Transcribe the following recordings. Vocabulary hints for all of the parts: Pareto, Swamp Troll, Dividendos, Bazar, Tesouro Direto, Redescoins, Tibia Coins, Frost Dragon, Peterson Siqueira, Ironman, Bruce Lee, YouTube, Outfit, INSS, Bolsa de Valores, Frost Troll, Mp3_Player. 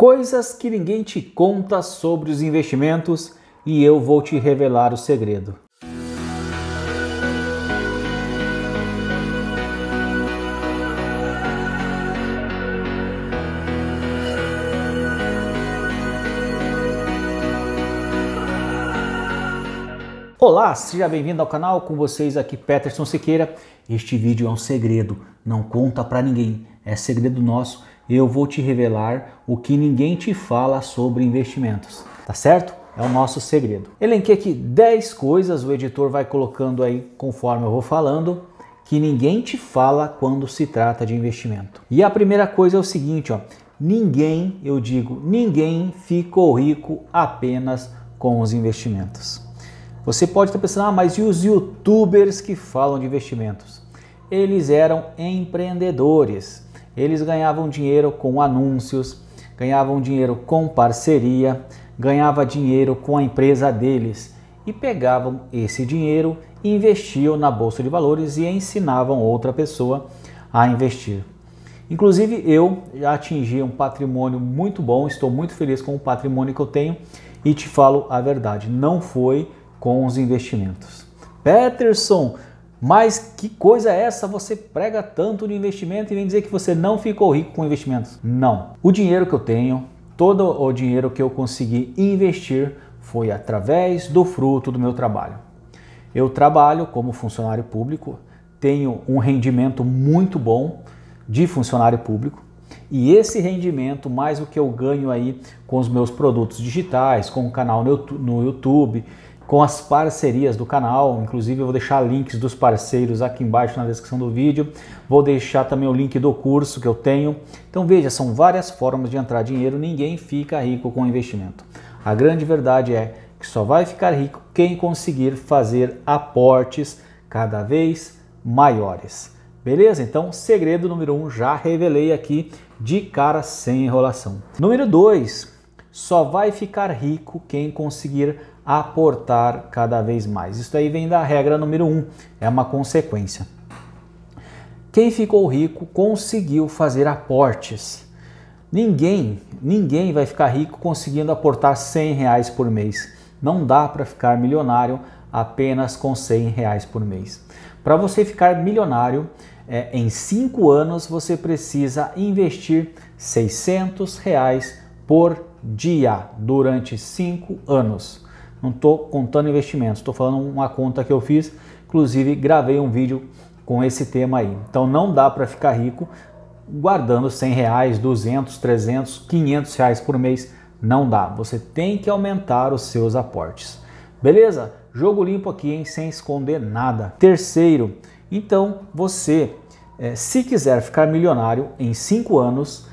Coisas que ninguém te conta sobre os investimentos e eu vou te revelar o segredo. Olá, seja bem-vindo ao canal, com vocês aqui Peterson Siqueira. Este vídeo é um segredo, não conta pra ninguém, é segredo nosso. Eu vou te revelar o que ninguém te fala sobre investimentos, tá certo? É o nosso segredo. Elenquei aqui 10 coisas, o editor vai colocando aí conforme eu vou falando, que ninguém te fala quando se trata de investimento. E a primeira coisa é o seguinte, ó, ninguém ficou rico apenas com os investimentos. Você pode estar pensando, ah, mas e os youtubers que falam de investimentos? Eles eram empreendedores, eles ganhavam dinheiro com anúncios, ganhavam dinheiro com parceria, ganhavam dinheiro com a empresa deles e pegavam esse dinheiro, investiam na Bolsa de Valores e ensinavam outra pessoa a investir. Inclusive eu já atingi um patrimônio muito bom, estou muito feliz com o patrimônio que eu tenho e te falo a verdade, não foi com os investimentos. Peterson, mas que coisa é essa? Você prega tanto de investimento e vem dizer que você não ficou rico com investimentos. Não. O dinheiro que eu tenho, todo o dinheiro que eu consegui investir foi através do fruto do meu trabalho. Eu trabalho como funcionário público, tenho um rendimento muito bom de funcionário público e esse rendimento, mais o que eu ganho aí com os meus produtos digitais, com o canal no YouTube, com as parcerias do canal, inclusive eu vou deixar links dos parceiros aqui embaixo na descrição do vídeo, vou deixar também o link do curso que eu tenho. Então veja, são várias formas de entrar dinheiro, ninguém fica rico com investimento. A grande verdade é que só vai ficar rico quem conseguir fazer aportes cada vez maiores. Beleza? Então, segredo número 1, já revelei aqui de cara sem enrolação. Número 2, só vai ficar rico quem conseguir aportar cada vez mais. Isso aí vem da regra número 1, é uma consequência. Quem ficou rico conseguiu fazer aportes. Ninguém vai ficar rico conseguindo aportar 100 reais por mês. Não dá para ficar milionário apenas com 100 reais por mês. Para você ficar milionário, em 5 anos você precisa investir 600 reais por dia durante 5 anos. Não estou contando investimentos, estou falando uma conta que eu fiz, inclusive gravei um vídeo com esse tema aí. Então não dá para ficar rico guardando 100 reais, 200, 300, 500 reais por mês, não dá. Você tem que aumentar os seus aportes. Beleza? Jogo limpo aqui, hein? Sem esconder nada. Terceiro, então você, se quiser ficar milionário em 5 anos,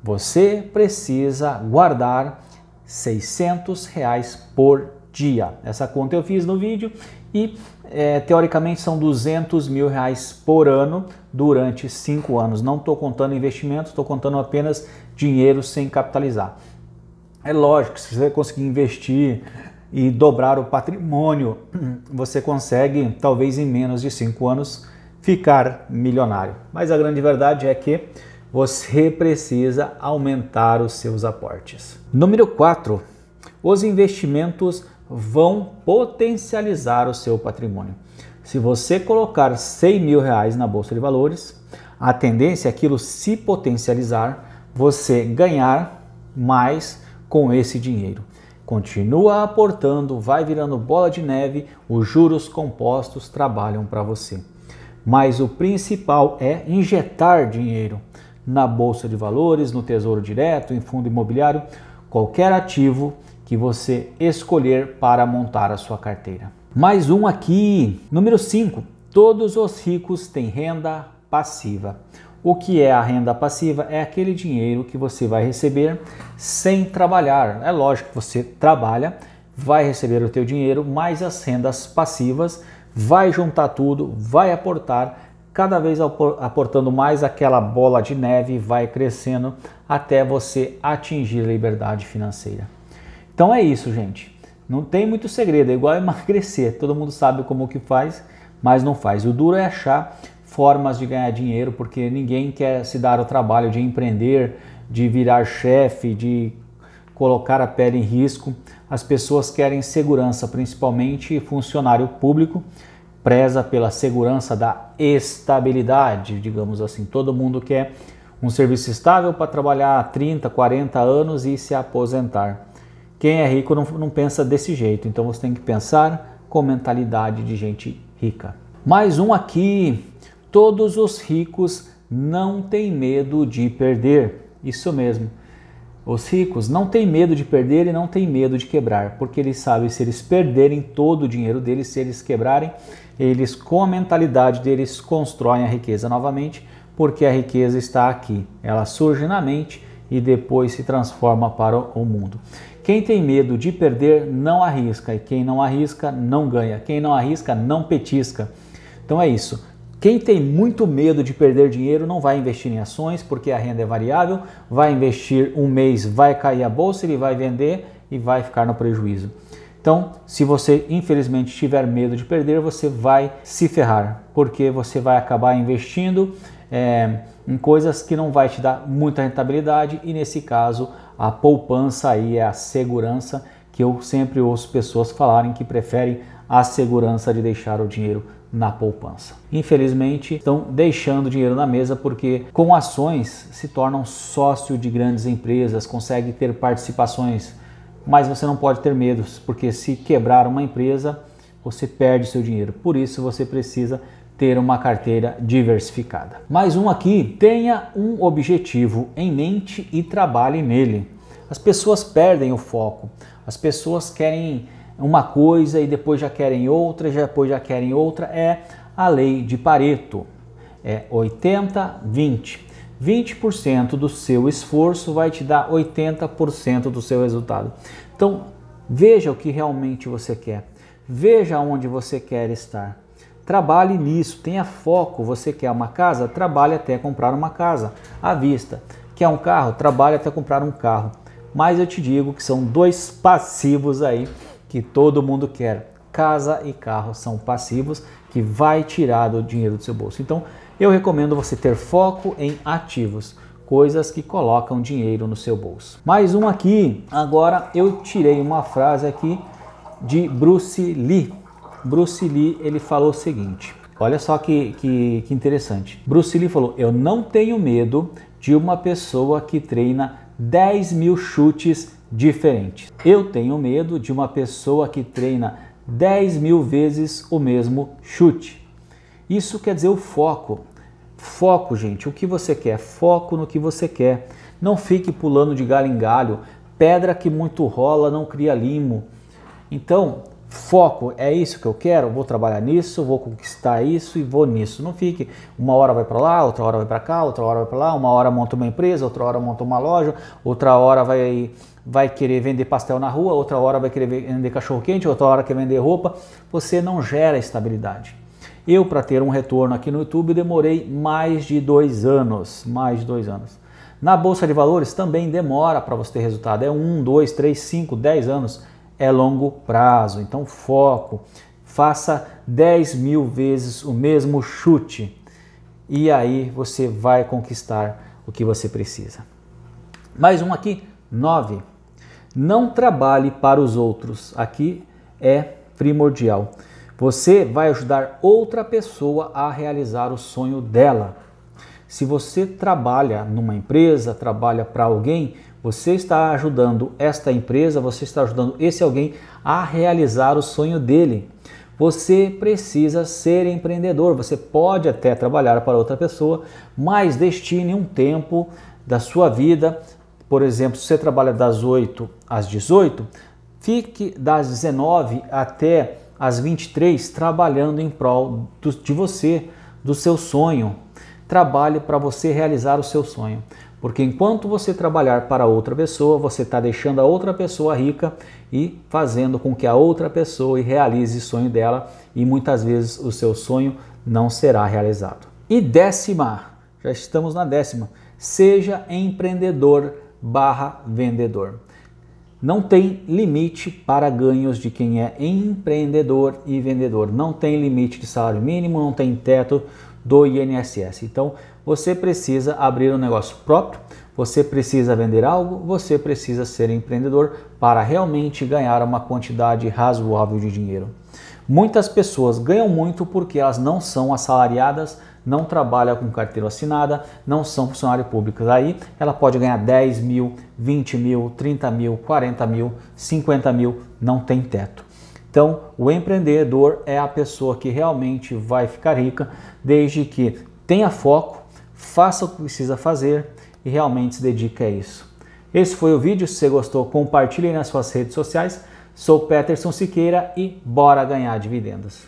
você precisa guardar 600 reais por dia. Essa conta eu fiz no vídeo e teoricamente são 200 mil reais por ano durante 5 anos. Não estou contando investimentos, estou contando apenas dinheiro sem capitalizar. É lógico que se você conseguir investir e dobrar o patrimônio, você consegue, talvez em menos de 5 anos, ficar milionário. Mas a grande verdade é que você precisa aumentar os seus aportes. Número 4, os investimentos vão potencializar o seu patrimônio. Se você colocar 100 mil reais na Bolsa de Valores, a tendência é aquilo se potencializar, você ganhar mais com esse dinheiro. Continua aportando, vai virando bola de neve, os juros compostos trabalham para você. Mas o principal é injetar dinheiro na Bolsa de Valores, no Tesouro Direto, em fundo imobiliário, qualquer ativo que você escolher para montar a sua carteira. Mais um aqui, número 5, todos os ricos têm renda passiva. O que é a renda passiva? É aquele dinheiro que você vai receber sem trabalhar. É lógico que você trabalha, vai receber o teu dinheiro, mas as rendas passivas, vai juntar tudo, vai aportar, cada vez aportando mais, aquela bola de neve vai crescendo até você atingir a liberdade financeira. Então é isso, gente. Não tem muito segredo, é igual emagrecer. Todo mundo sabe como que faz, mas não faz. O duro é achar formas de ganhar dinheiro, porque ninguém quer se dar o trabalho de empreender, de virar chefe, de colocar a pele em risco. As pessoas querem segurança, principalmente funcionário público preza pela segurança da estabilidade, digamos assim. Todo mundo quer um serviço estável para trabalhar 30, 40 anos e se aposentar. Quem é rico não pensa desse jeito, então você tem que pensar com mentalidade de gente rica. Mais um aqui, todos os ricos não têm medo de perder. Isso mesmo, os ricos não têm medo de perder e não têm medo de quebrar, porque eles sabem, se eles perderem todo o dinheiro deles, se eles quebrarem, eles com a mentalidade deles constroem a riqueza novamente, porque a riqueza está aqui, ela surge na mente e depois se transforma para o mundo. Quem tem medo de perder não arrisca, e quem não arrisca não ganha, quem não arrisca não petisca. Então é isso, quem tem muito medo de perder dinheiro não vai investir em ações, porque a renda é variável, vai investir um mês, vai cair a bolsa, ele vai vender e vai ficar no prejuízo. Então, se você infelizmente tiver medo de perder, você vai se ferrar, porque você vai acabar investindo em coisas que não vai te dar muita rentabilidade, e nesse caso a poupança aí é a segurança, que eu sempre ouço pessoas falarem que preferem a segurança de deixar o dinheiro na poupança. Infelizmente estão deixando dinheiro na mesa, porque com ações se tornam sócio de grandes empresas, consegue ter participações, mas você não pode ter medo, porque se quebrar uma empresa, você perde seu dinheiro. Por isso você precisa ter uma carteira diversificada. Mais um aqui, tenha um objetivo em mente e trabalhe nele. As pessoas perdem o foco, as pessoas querem uma coisa e depois já querem outra, depois já querem outra. É a lei de Pareto, é 80-20. 20% do seu esforço vai te dar 80% do seu resultado. Então, veja o que realmente você quer. Veja onde você quer estar. Trabalhe nisso, tenha foco. Você quer uma casa? Trabalhe até comprar uma casa à vista. Quer um carro? Trabalhe até comprar um carro. Mas eu te digo que são dois passivos aí que todo mundo quer. Casa e carro são passivos que vai tirar o dinheiro do seu bolso. Então, eu recomendo você ter foco em ativos, coisas que colocam dinheiro no seu bolso. Mais um aqui. Agora eu tirei uma frase aqui de Bruce Lee. Bruce Lee, ele falou o seguinte, olha só que interessante. Bruce Lee falou, eu não tenho medo de uma pessoa que treina 10 mil chutes diferentes. Eu tenho medo de uma pessoa que treina 10 mil vezes o mesmo chute. Isso quer dizer o foco. Foco, gente, o que você quer. Foco no que você quer. Não fique pulando de galho em galho. Pedra que muito rola não cria limo. Então, foco, é isso que eu quero, vou trabalhar nisso, vou conquistar isso e vou nisso. Não fique, uma hora vai para lá, outra hora vai para cá, outra hora vai para lá, uma hora monta uma empresa, outra hora monta uma loja, outra hora vai querer vender pastel na rua, outra hora vai querer vender cachorro quente, outra hora quer vender roupa. Você não gera estabilidade. Eu, para ter um retorno aqui no YouTube, demorei mais de 2 anos. Na Bolsa de Valores também demora para você ter resultado, é 1, 2, 3, 5, 10 anos. É longo prazo, então foco, faça 10 mil vezes o mesmo chute e aí você vai conquistar o que você precisa. Mais um aqui, 9. Não trabalhe para os outros, aqui é primordial. Você vai ajudar outra pessoa a realizar o sonho dela. Se você trabalha numa empresa, trabalha para alguém, você está ajudando esta empresa, você está ajudando esse alguém a realizar o sonho dele. Você precisa ser empreendedor, você pode até trabalhar para outra pessoa, mas destine um tempo da sua vida. Por exemplo, se você trabalha das 8 às 18, fique das 19 até as 23 trabalhando em prol de você, do seu sonho. Trabalhe para você realizar o seu sonho, porque enquanto você trabalhar para outra pessoa, você está deixando a outra pessoa rica e fazendo com que a outra pessoa realize o sonho dela, e muitas vezes o seu sonho não será realizado. E 10ª, já estamos na 10ª, seja empreendedor/vendedor. Não tem limite para ganhos de quem é empreendedor e vendedor. Não tem limite de salário mínimo, não tem teto do INSS. Então, você precisa abrir um negócio próprio, Você precisa vender algo, você precisa ser empreendedor para realmente ganhar uma quantidade razoável de dinheiro. Muitas pessoas ganham muito porque elas não são assalariadas, não trabalham com carteira assinada, não são funcionário público. Daí ela pode ganhar 10 mil, 20 mil, 30 mil, 40 mil, 50 mil, não tem teto. Então o empreendedor é a pessoa que realmente vai ficar rica desde que tenha foco, faça o que precisa fazer e realmente se dedica a isso. Esse foi o vídeo. Se você gostou, compartilhe nas suas redes sociais. Sou Peterson Siqueira e bora ganhar dividendos!